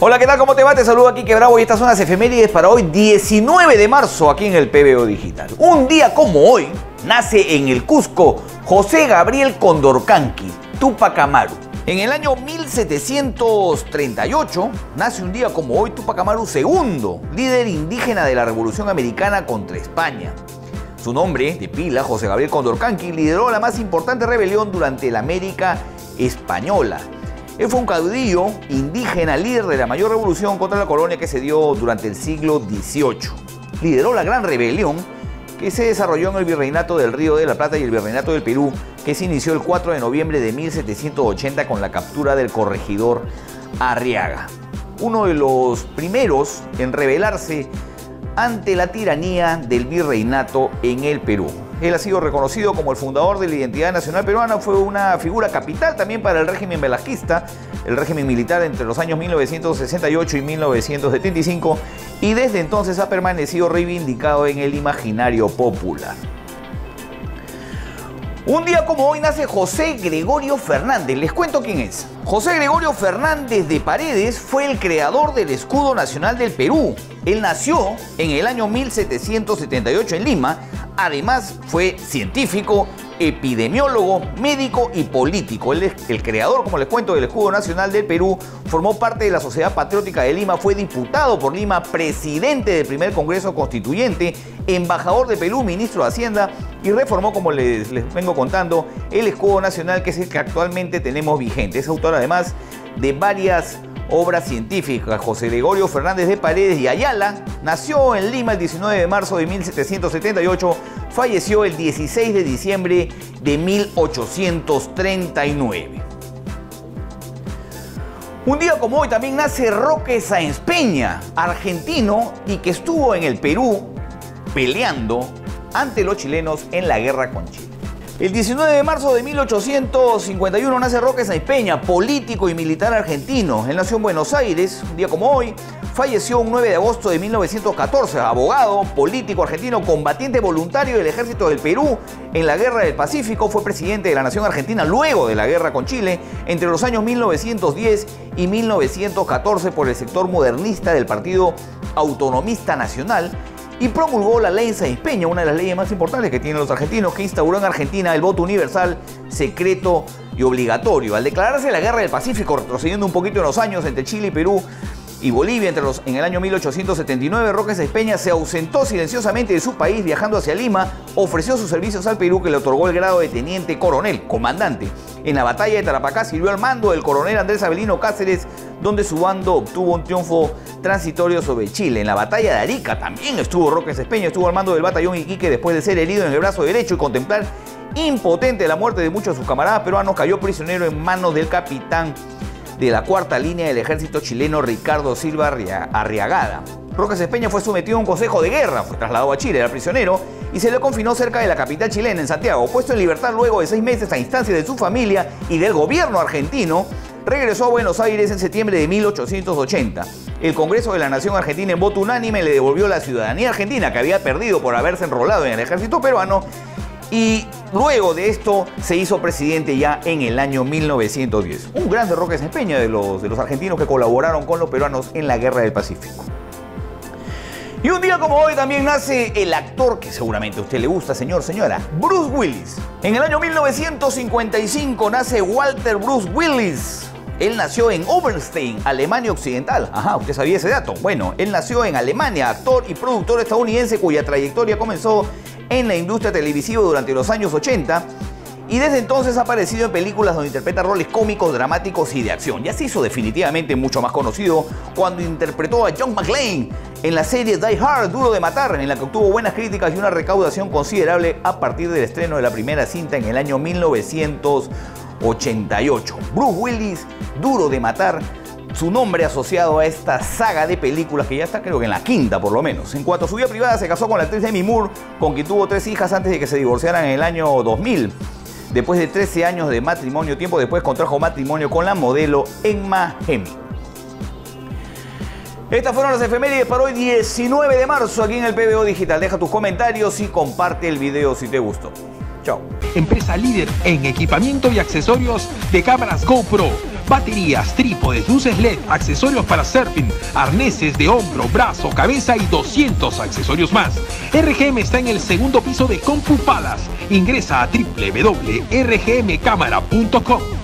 Hola, ¿qué tal? ¿Cómo te va? Te saludo aquí, Kike Bravo, y estas son las efemérides para hoy, 19 de marzo, aquí en el PBO Digital. Un día como hoy, nace en el Cusco José Gabriel Condorcanqui, Tupac Amaru. En el año 1738, nace un día como hoy Tupac Amaru II, líder indígena de la Revolución Americana contra España. Su nombre de pila, José Gabriel Condorcanqui, lideró la más importante rebelión durante la América Española. Él fue un caudillo indígena, líder de la mayor revolución contra la colonia que se dio durante el siglo XVIII. Lideró la gran rebelión que se desarrolló en el Virreinato del Río de la Plata y el Virreinato del Perú, que se inició el 4 de noviembre de 1780 con la captura del corregidor Arriaga, uno de los primeros en rebelarse ante la tiranía del virreinato en el Perú. Él ha sido reconocido como el fundador de la identidad nacional peruana, fue una figura capital también para el régimen velasquista, el régimen militar entre los años 1968 y 1975, y desde entonces ha permanecido reivindicado en el imaginario popular. Un día como hoy nace José Gregorio Fernández. Les cuento quién es. José Gregorio Fernández de Paredes fue el creador del Escudo Nacional del Perú. Él nació en el año 1778 en Lima. Además fue científico, epidemiólogo, médico y político. Él es el creador, como les cuento, del Escudo Nacional del Perú. Formó parte de la Sociedad Patriótica de Lima, fue diputado por Lima, presidente del primer Congreso Constituyente, embajador de Perú, ministro de Hacienda, y reformó, como les vengo contando, el Escudo Nacional, que es el que actualmente tenemos vigente. Es autor además de varias obras científicas. José Gregorio Fernández de Paredes y Ayala nació en Lima el 19 de marzo de 1778, falleció el 16 de diciembre de 1839. Un día como hoy también nace Roque Sáenz Peña, argentino, y que estuvo en el Perú peleando ante los chilenos en la guerra con Chile. El 19 de marzo de 1851 nace Roque Sáenz Peña, político y militar argentino. Él nació en Buenos Aires, un día como hoy. Falleció un 9 de agosto de 1914, abogado, político argentino, combatiente voluntario del Ejército del Perú en la Guerra del Pacífico. Fue presidente de la Nación Argentina luego de la guerra con Chile entre los años 1910 y 1914 por el sector modernista del Partido Autonomista Nacional. Y promulgó la ley Sáenz Peña, una de las leyes más importantes que tienen los argentinos, que instauró en Argentina el voto universal, secreto y obligatorio. Al declararse la Guerra del Pacífico, retrocediendo un poquito en los años entre Chile y Perú y Bolivia, en el año 1879, Roque Sáenz Peña se ausentó silenciosamente de su país viajando hacia Lima, ofreció sus servicios al Perú, que le otorgó el grado de teniente coronel, comandante. En la batalla de Tarapacá sirvió al mando del coronel Andrés Avelino Cáceres, donde su bando obtuvo un triunfo transitorio sobre Chile. En la batalla de Arica también estuvo Roque Sáenz Peña, estuvo al mando del batallón Iquique después de ser herido en el brazo derecho y contemplar impotente la muerte de muchos de sus camaradas peruanos, cayó prisionero en manos del capitán de la cuarta línea del ejército chileno Ricardo Silva Arriagada. Roque Sáenz Peña fue sometido a un consejo de guerra, fue trasladado a Chile, era prisionero y se le confinó cerca de la capital chilena, en Santiago. Puesto en libertad luego de 6 meses a instancias de su familia y del gobierno argentino, regresó a Buenos Aires en septiembre de 1880. El Congreso de la Nación Argentina en voto unánime le devolvió la ciudadanía argentina que había perdido por haberse enrolado en el ejército peruano, y luego de esto se hizo presidente ya en el año 1910. Un gran Roque Sáenz Peña de los argentinos que colaboraron con los peruanos en la Guerra del Pacífico. Y un día como hoy también nace el actor que seguramente a usted le gusta, señor, señora, Bruce Willis. En el año 1955 nace Walter Bruce Willis. Él nació en Oberstein, Alemania Occidental. Ajá, ¿usted sabía ese dato? Bueno, él nació en Alemania, actor y productor estadounidense cuya trayectoria comenzó en la industria televisiva durante los años 80 y desde entonces ha aparecido en películas donde interpreta roles cómicos, dramáticos y de acción. Ya se hizo definitivamente mucho más conocido cuando interpretó a John McClane en la serie Die Hard, Duro de Matar, en la que obtuvo buenas críticas y una recaudación considerable a partir del estreno de la primera cinta en el año 1988. Bruce Willis, Duro de Matar, su nombre asociado a esta saga de películas que ya está creo que en la quinta por lo menos. En cuanto a su vida privada, se casó con la actriz Demi Moore, con quien tuvo 3 hijas antes de que se divorciaran en el año 2000. Después de 13 años de matrimonio, tiempo después contrajo matrimonio con la modelo Emma Heming. Estas fueron las efemérides para hoy 19 de marzo aquí en el PBO Digital. Deja tus comentarios y comparte el video si te gustó. Chao. Empresa líder en equipamiento y accesorios de cámaras GoPro. baterías, trípodes, luces LED, accesorios para surfing, arneses de hombro, brazo, cabeza y 200 accesorios más. RGM está en el segundo piso de Compu Palas. Ingresa a www.rgmcámara.com.